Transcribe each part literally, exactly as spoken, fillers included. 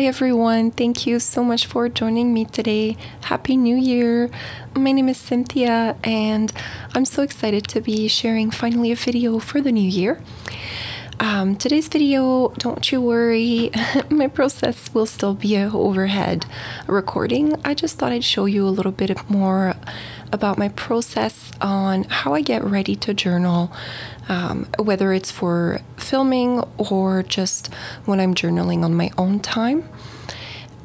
Hi everyone, thank you so much for joining me today. Happy New Year! My name is Cynthia and I'm so excited to be sharing finally a video for the new year. Um, today's video, don't you worry, my process will still be an overhead recording. I just thought I'd show you a little bit more about my process on how I get ready to journal, um, whether it's for filming or just when I'm journaling on my own time.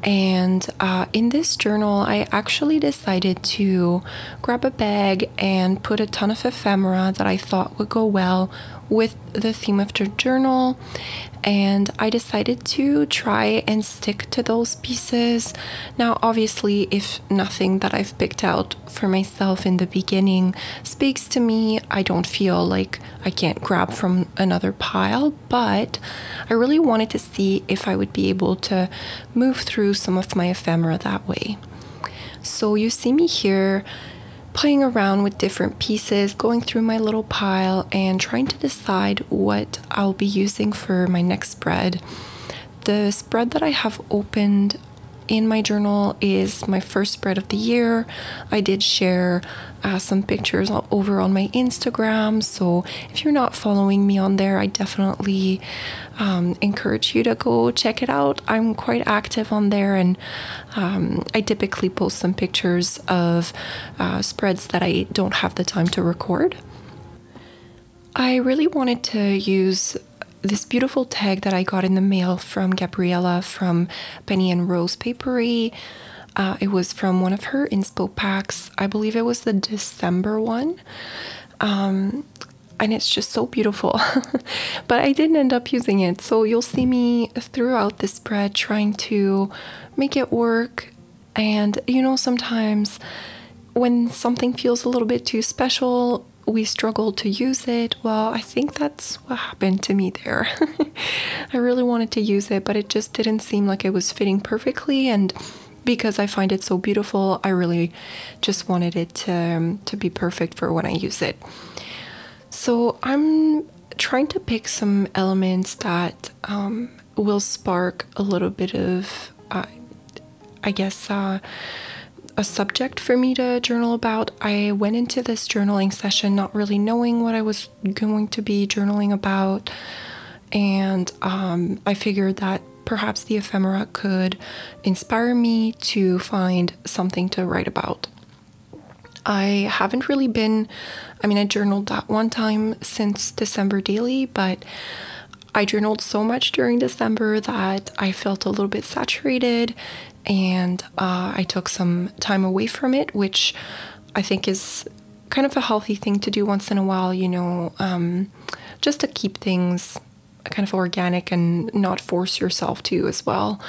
And uh, in this journal, I actually decided to grab a bag and put a ton of ephemera that I thought would go well with the theme of the journal. And I decided to try and stick to those pieces. Now, obviously, if nothing that I've picked out for myself in the beginning speaks to me, I don't feel like I can't grab from another pile, but I really wanted to see if I would be able to move through some of my ephemera that way. So you see me here playing around with different pieces, going through my little pile and trying to decide what I'll be using for my next spread. The spread that I have opened in my journal is my first spread of the year. I did share uh, some pictures all over on my Instagram, so if you're not following me on there, I definitely um, encourage you to go check it out. I'm quite active on there, and um, I typically post some pictures of uh, spreads that I don't have the time to record. I really wanted to use this beautiful tag that I got in the mail from Gabriella from Penny and Rose Papery. Uh, it was from one of her inspo packs. I believe it was the December one. Um, and it's just so beautiful. But I didn't end up using it. So you'll see me throughout the spread trying to make it work. And you know, sometimes when something feels a little bit too special, we struggle to use it. Well, I think that's what happened to me there. I really wanted to use it, but it just didn't seem like it was fitting perfectly. And because I find it so beautiful, I really just wanted it to, um, to be perfect for when I use it. So I'm trying to pick some elements that um, will spark a little bit of, uh, I guess, uh, a subject for me to journal about. I went into this journaling session not really knowing what I was going to be journaling about, and um, I figured that perhaps the ephemera could inspire me to find something to write about. I haven't really been, I mean, I journaled that one time since December daily, but I journaled so much during December that I felt a little bit saturated, and uh, I took some time away from it, which I think is kind of a healthy thing to do once in a while, you know, um, just to keep things kind of organic and not force yourself to as well.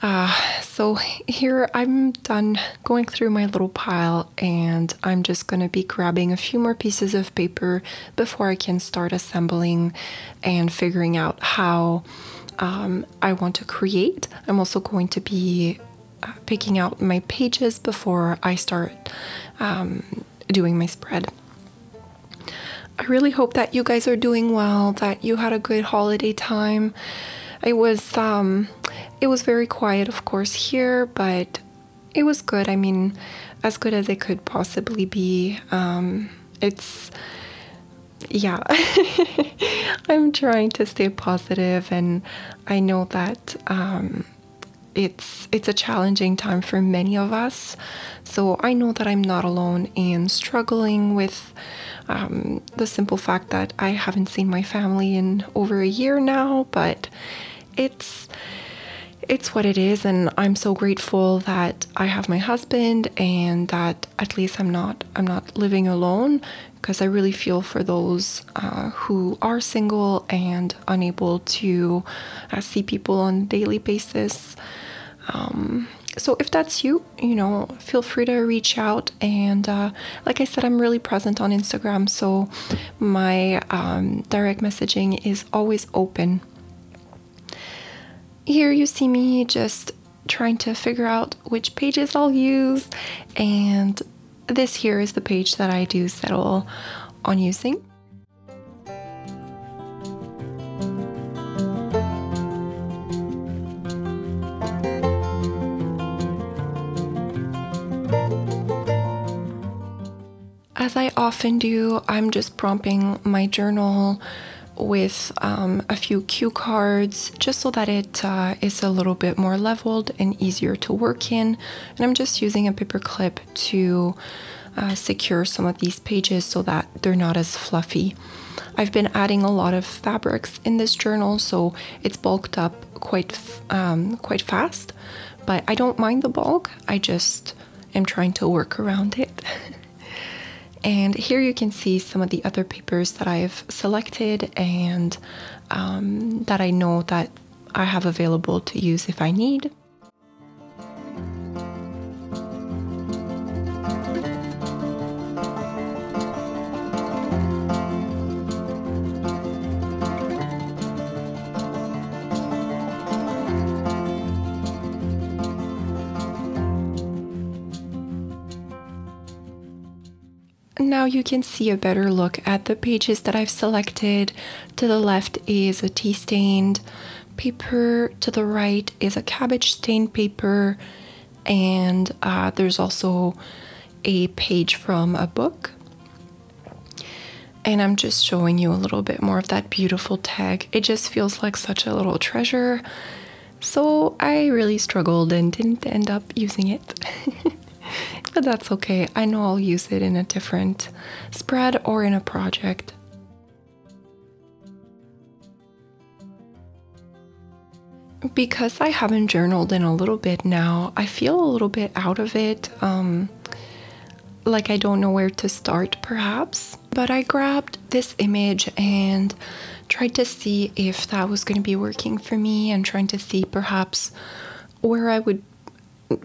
Uh, so here I'm done going through my little pile, and I'm just going to be grabbing a few more pieces of paper before I can start assembling and figuring out how um, I want to create. I'm also going to be uh, picking out my pages before I start um, doing my spread. I really hope that you guys are doing well, that you had a good holiday time. It was, um, it was very quiet, of course, here, but it was good. I mean, as good as it could possibly be. Um, it's, yeah, I'm trying to stay positive, and I know that um, it's, it's a challenging time for many of us. So I know that I'm not alone in struggling with um, the simple fact that I haven't seen my family in over a year now, but it's it's what it is, and I'm so grateful that I have my husband and that at least I'm not I'm not living alone, because I really feel for those uh, who are single and unable to uh, see people on a daily basis. Um, so if that's you, you know, feel free to reach out, and uh, like I said, I'm really present on Instagram, so my um, direct messaging is always open. Here you see me just trying to figure out which pages I'll use, and this here is the page that I do settle on using. As I often do, I'm just prompting my journal with um, a few cue cards, just so that it uh, is a little bit more leveled and easier to work in. And I'm just using a paper clip to uh, secure some of these pages so that they're not as fluffy. I've been adding a lot of fabrics in this journal, so it's bulked up quite um, quite fast, but I don't mind the bulk. I just am trying to work around it. And here you can see some of the other papers that I've selected and um, that I know that I have available to use if I need. Now you can see a better look at the pages that I've selected. To the left is a tea stained paper, to the right is a cabbage stained paper, and uh, there's also a page from a book. And I'm just showing you a little bit more of that beautiful tag. It just feels like such a little treasure, so I really struggled and didn't end up using it. But that's okay, I know I'll use it in a different spread or in a project. Because I haven't journaled in a little bit now, I feel a little bit out of it, um, like I don't know where to start perhaps. But I grabbed this image and tried to see if that was going to be working for me, and trying to see perhaps where I would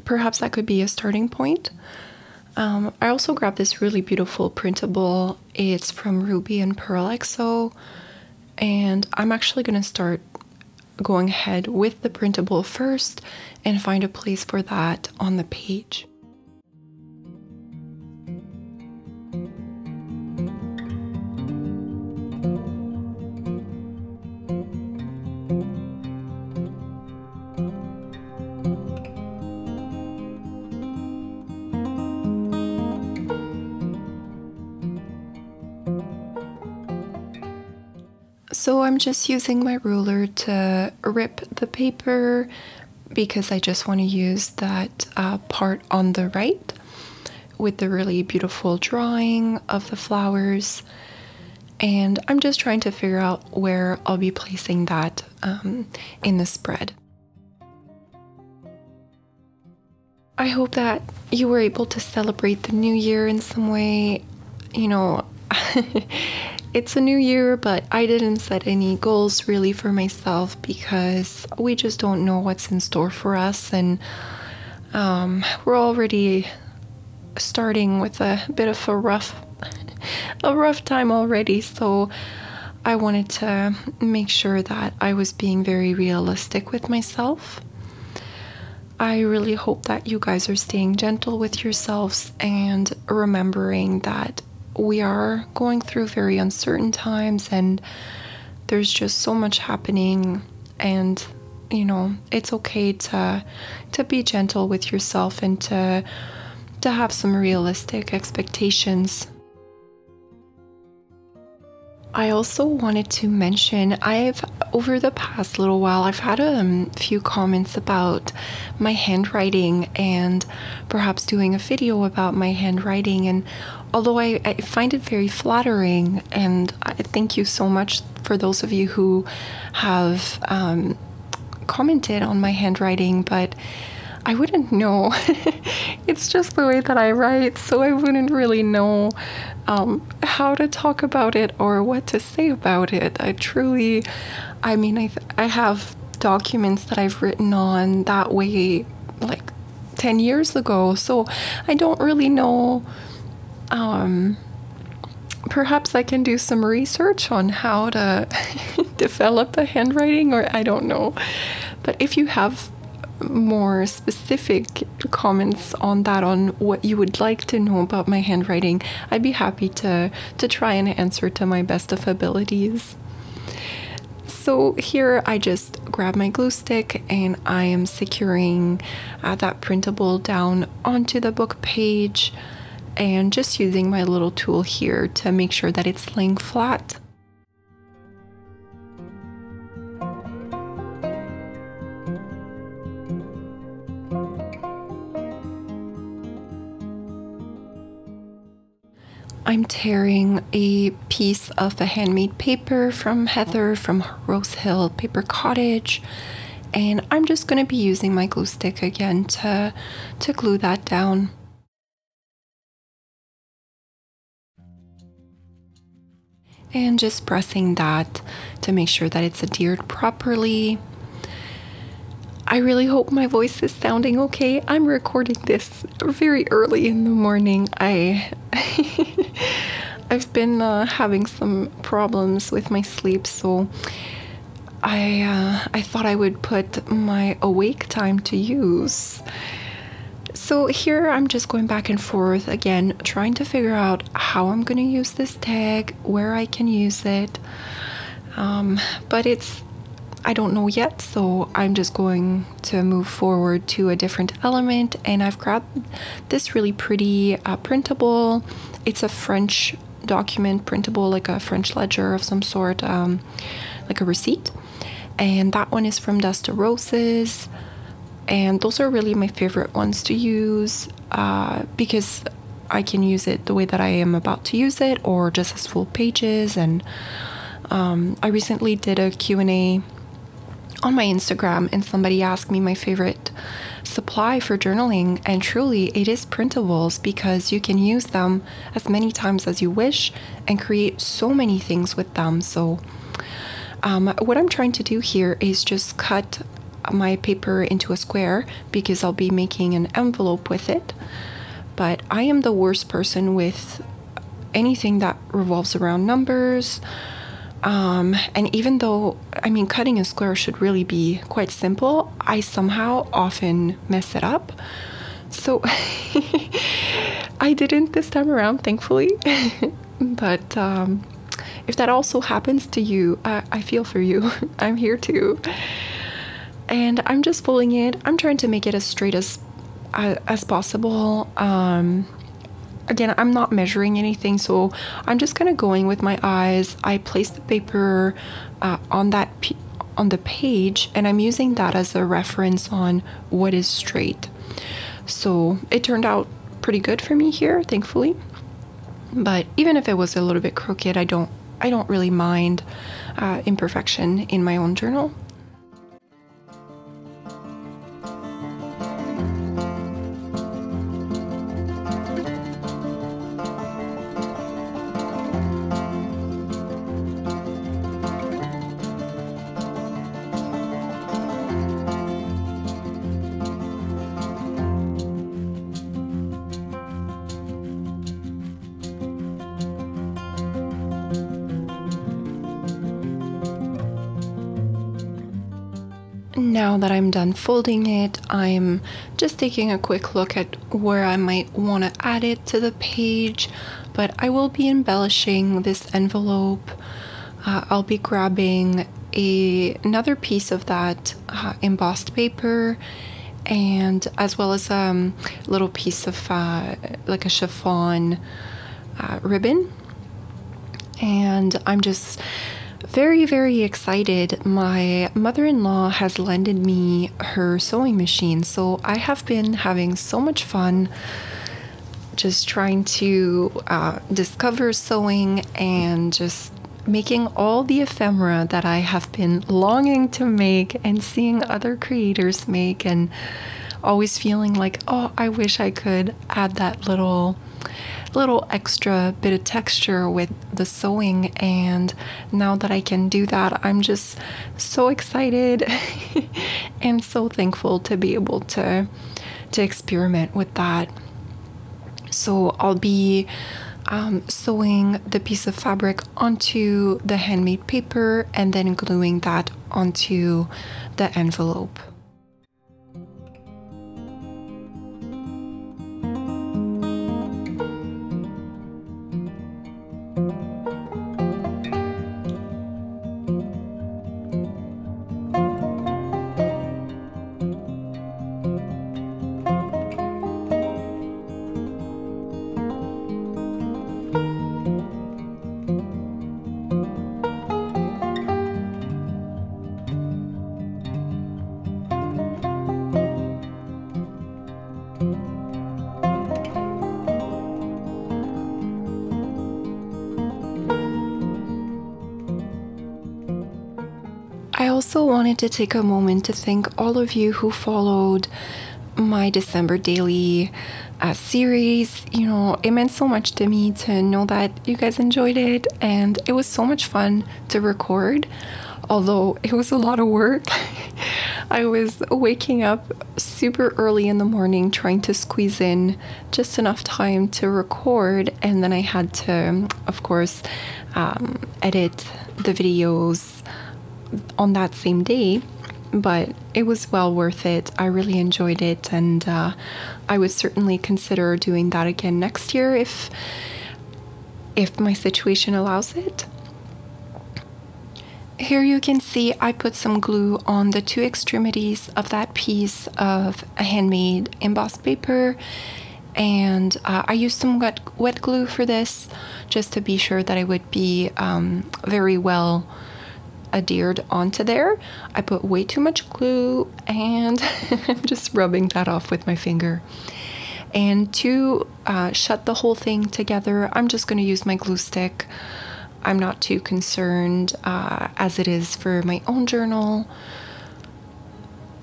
Perhaps that could be a starting point. Um, I also grabbed this really beautiful printable. It's from Ruby and Pearl X O, and I'm actually going to start going ahead with the printable first and find a place for that on the page. So I'm just using my ruler to rip the paper because I just want to use that uh, part on the right with the really beautiful drawing of the flowers. And I'm just trying to figure out where I'll be placing that um, in the spread. I hope that you were able to celebrate the new year in some way. You know, it's a new year, but I didn't set any goals really for myself because we just don't know what's in store for us, and um, we're already starting with a bit of a rough a rough time already, so I wanted to make sure that I was being very realistic with myself. I really hope that you guys are staying gentle with yourselves and remembering that we are going through very uncertain times, and there's just so much happening, and you know, it's okay to to be gentle with yourself and to to have some realistic expectations. I also wanted to mention, I've over the past little while I've had a um, few comments about my handwriting and perhaps doing a video about my handwriting, and although I, I find it very flattering, and I thank you so much for those of you who have um, commented on my handwriting, but I wouldn't know. It's just the way that I write, so I wouldn't really know um, how to talk about it or what to say about it. I truly, I mean, I, th I have documents that I've written on that way like ten years ago, so I don't really know. Um, perhaps I can do some research on how to develop a handwriting, or I don't know. But if you have more specific comments on that, on what you would like to know about my handwriting, I'd be happy to to try and answer to my best of abilities. So here I just grab my glue stick and I am securing uh, that printable down onto the book page, and just using my little tool here to make sure that it's laying flat. I'm tearing a piece of a handmade paper from Heather from Rose Hill Paper Cottage, and I'm just going to be using my glue stick again to, to glue that down. And just pressing that to make sure that it's adhered properly. I really hope my voice is sounding okay. I'm recording this very early in the morning. I, I've been uh, having some problems with my sleep, so I, uh, I thought I would put my awake time to use. So here I'm just going back and forth again, trying to figure out how I'm going to use this tag, where I can use it, um, but it's I don't know yet, so I'm just going to move forward to a different element. And I've grabbed this really pretty uh, printable. It's a French document printable, like a French ledger of some sort, um, like a receipt. And that one is from Dust to Roses. And those are really my favorite ones to use uh, because I can use it the way that I am about to use it, or just as full pages. And um, I recently did a Q and A on my Instagram, and somebody asked me my favorite supply for journaling, and truly it is printables, because you can use them as many times as you wish and create so many things with them. So um, what I'm trying to do here is just cut my paper into a square, because I'll be making an envelope with it. But I am the worst person with anything that revolves around numbers. Um, and even though, I mean, cutting a square should really be quite simple, I somehow often mess it up. So I didn't this time around, thankfully. But um, if that also happens to you, I, I feel for you. I'm here too. And I'm just folding it. I'm trying to make it as straight as, uh, as possible. Um... Again, I'm not measuring anything, so I'm just kind of going with my eyes. I place the paper uh, on that p on the page, and I'm using that as a reference on what is straight. So it turned out pretty good for me here, thankfully. But even if it was a little bit crooked, I don't I don't really mind uh, imperfection in my own journal. Now that I'm done folding it, I'm just taking a quick look at where I might want to add it to the page, but I will be embellishing this envelope. Uh, I'll be grabbing a, another piece of that uh, embossed paper, and as well as a um, little piece of uh, like a chiffon uh, ribbon. And I'm just very, very excited. My mother-in-law has lended me her sewing machine, so I have been having so much fun just trying to uh, discover sewing and just making all the ephemera that I have been longing to make and seeing other creators make, and always feeling like, oh, I wish I could add that little little extra bit of texture with the sewing. And now that I can do that, I'm just so excited and so thankful to be able to to experiment with that. So I'll be um, sewing the piece of fabric onto the handmade paper and then gluing that onto the envelope. I also wanted to take a moment to thank all of you who followed my December daily uh, series. You know, it meant so much to me to know that you guys enjoyed it, and it was so much fun to record, although it was a lot of work. I was waking up super early in the morning trying to squeeze in just enough time to record, and then I had to, of course, um, edit the videos on that same day, but it was well worth it. I really enjoyed it, and uh, I would certainly consider doing that again next year if if my situation allows it. Here you can see I put some glue on the two extremities of that piece of a handmade embossed paper, and uh, I used some wet, wet glue for this just to be sure that it would be um, very well adhered onto there. I put way too much glue, and I'm just rubbing that off with my finger. And to uh, shut the whole thing together, I'm just going to use my glue stick. I'm not too concerned uh, as it is for my own journal,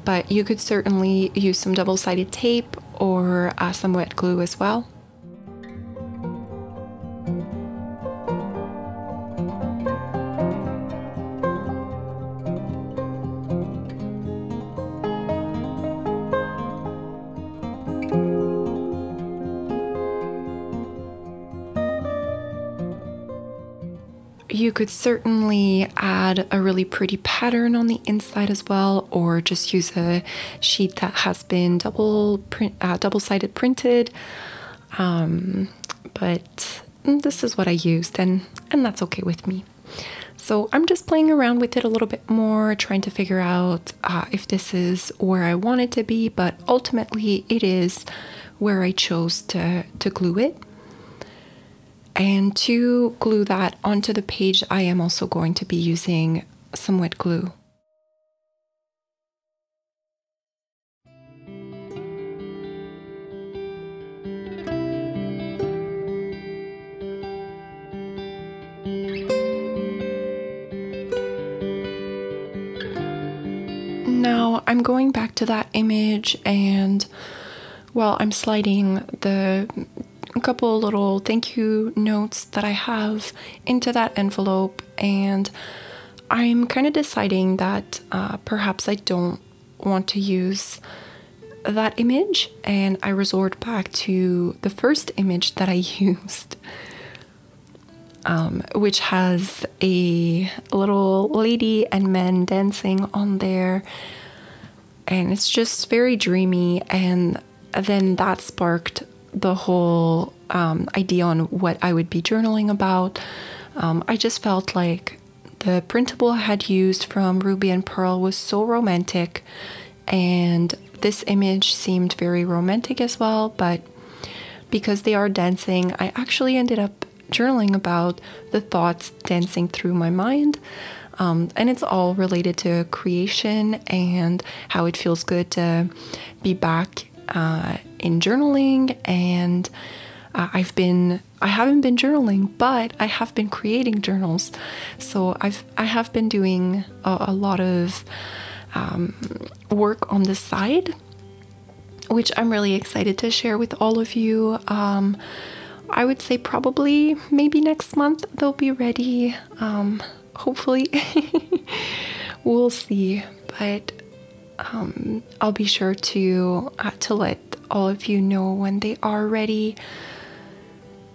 but you could certainly use some double-sided tape or uh, some wet glue as well. You could certainly add a really pretty pattern on the inside as well, or just use a sheet that has been double print, uh, double-sided printed. Um, but this is what I used, and, and that's okay with me. So I'm just playing around with it a little bit more, trying to figure out uh, if this is where I want it to be, but ultimately it is where I chose to, to glue it. And to glue that onto the page, I am also going to be using some wet glue. Now I'm going back to that image, and while I'm sliding the a couple little thank you notes that I have into that envelope, and I'm kind of deciding that uh, perhaps I don't want to use that image, and I resort back to the first image that I used, um, which has a little lady and men dancing on there, and it's just very dreamy, and then that sparked the whole um, idea on what I would be journaling about. Um, I just felt like the printable I had used from Ruby and Pearl was so romantic, and this image seemed very romantic as well, but because they are dancing, I actually ended up journaling about the thoughts dancing through my mind. Um, and it's all related to creation and how it feels good to be back uh, in journaling, and uh, I've been I haven't been journaling, but I have been creating journals, so I've I have been doing a, a lot of um, work on the side, which I'm really excited to share with all of you. um, I would say probably maybe next month they'll be ready, um, hopefully. We'll see, but um, I'll be sure to uh, to let all of you know when they are ready.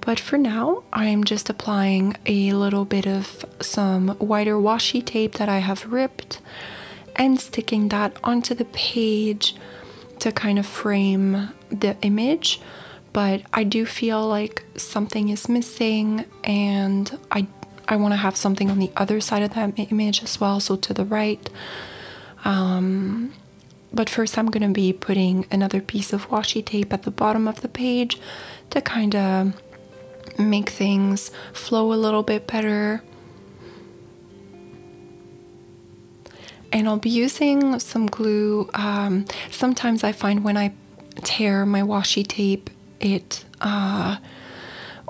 But for now, I'm just applying a little bit of some wider washi tape that I have ripped and sticking that onto the page to kind of frame the image. But I do feel like something is missing, and I, I want to have something on the other side of that image as well, so to the right. Um, But first I'm going to be putting another piece of washi tape at the bottom of the page to kind of make things flow a little bit better. And I'll be using some glue. Um, sometimes I find when I tear my washi tape, it uh,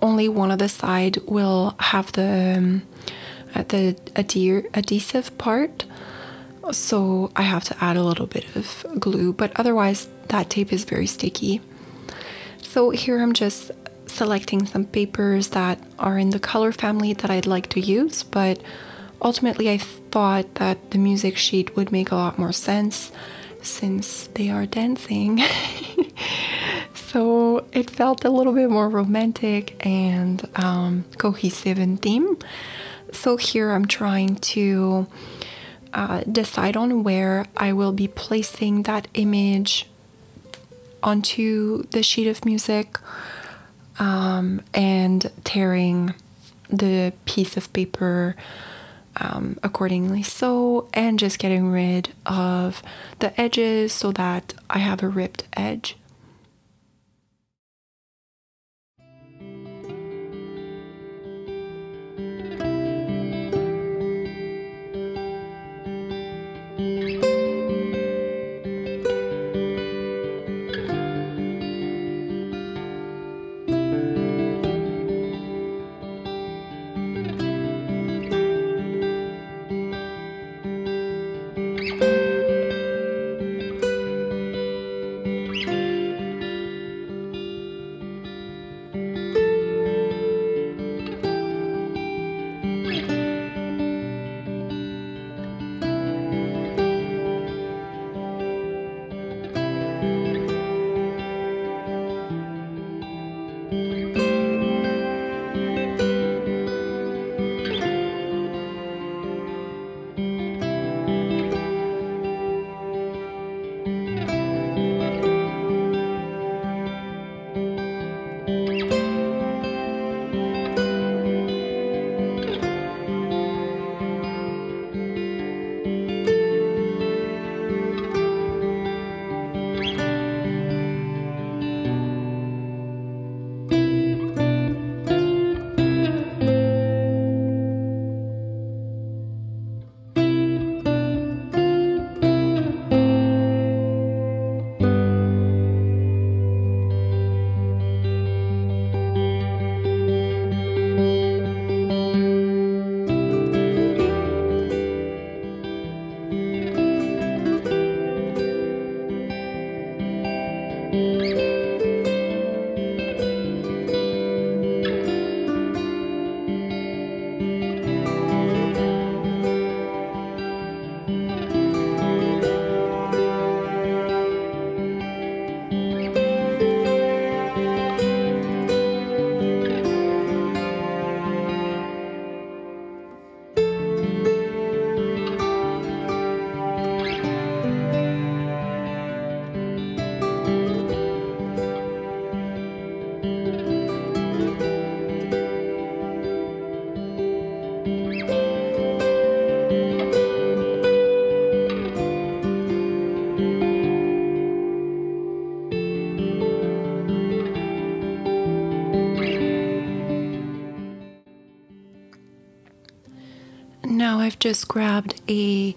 only one of the side will have the um, the adhesive part, so I have to add a little bit of glue, but otherwise that tape is very sticky. So here I'm just selecting some papers that are in the color family that I'd like to use, but ultimately I thought that the music sheet would make a lot more sense since they are dancing. So it felt a little bit more romantic and um, cohesive in theme. So here I'm trying to uh, decide on where I will be placing that image onto the sheet of music um, and tearing the piece of paper um, accordingly so, and just getting rid of the edges so that I have a ripped edge. Now I've just grabbed a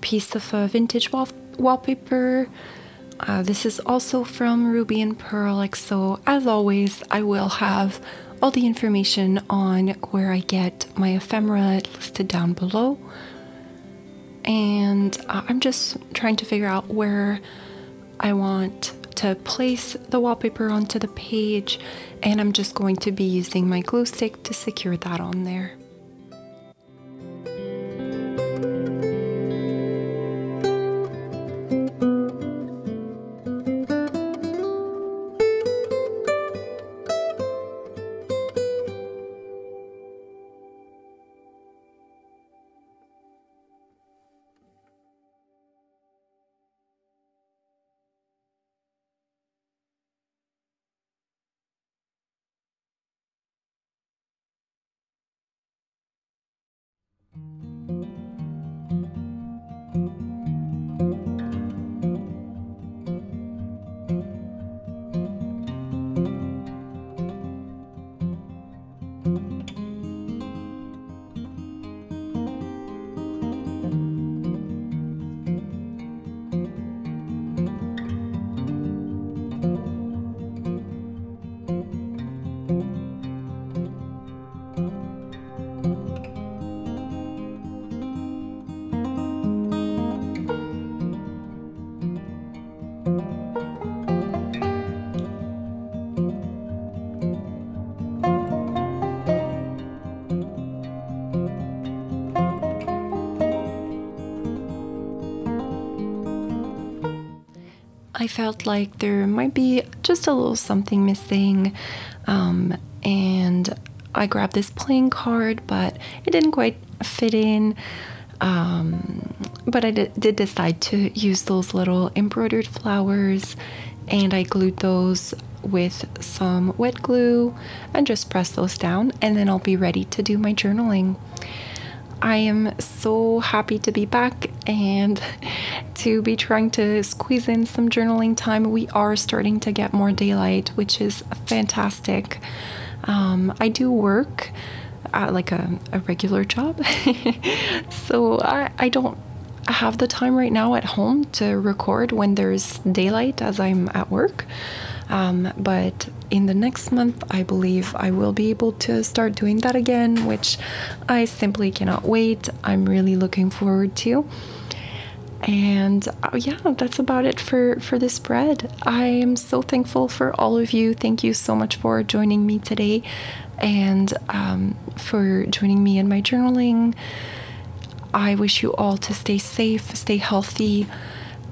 piece of uh, vintage wall wallpaper. Uh, this is also from Ruby and Pearl X O. As always, I will have all the information on where I get my ephemera listed down below. And uh, I'm just trying to figure out where I want to place the wallpaper onto the page, and I'm just going to be using my glue stick to secure that on there. I felt like there might be just a little something missing, um, and I grabbed this playing card, but it didn't quite fit in. Um, but I did, did decide to use those little embroidered flowers, and I glued those with some wet glue and just press those down, and then I'll be ready to do my journaling. I am so happy to be back and to be trying to squeeze in some journaling time. We are starting to get more daylight, which is fantastic. Um, I do work at like a, a regular job, so I, I don't have the time right now at home to record when there's daylight as I'm at work. Um, but in the next month, I believe I will be able to start doing that again, which I simply cannot wait. I'm really looking forward to. And uh, yeah, that's about it for, for this spread. I am so thankful for all of you. Thank you so much for joining me today and um, for joining me in my journaling. I wish you all to stay safe, stay healthy,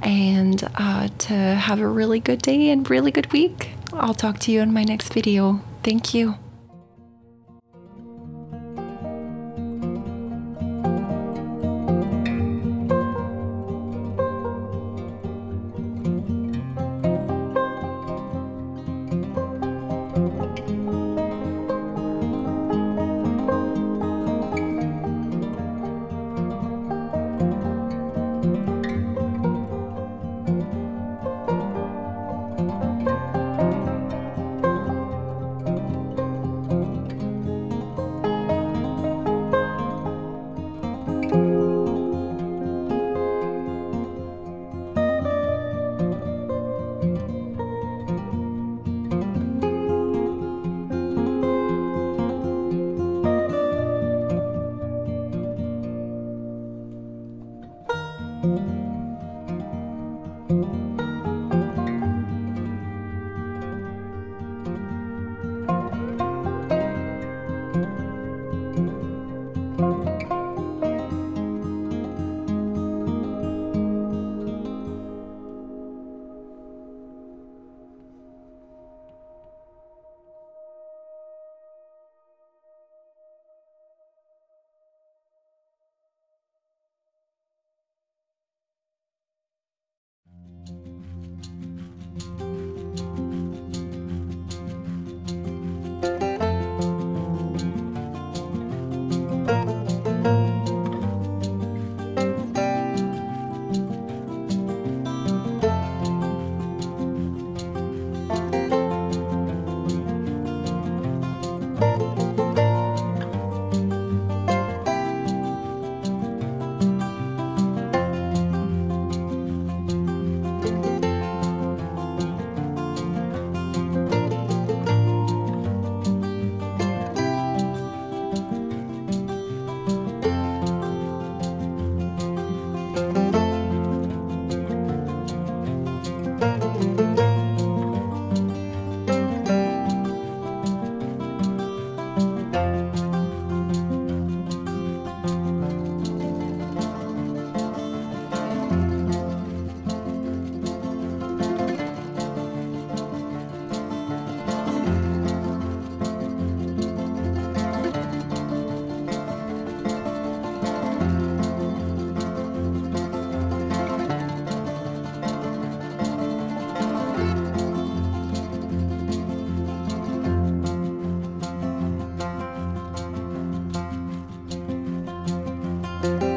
and uh, to have a really good day and really good week. I'll talk to you in my next video. Thank you. Thank you.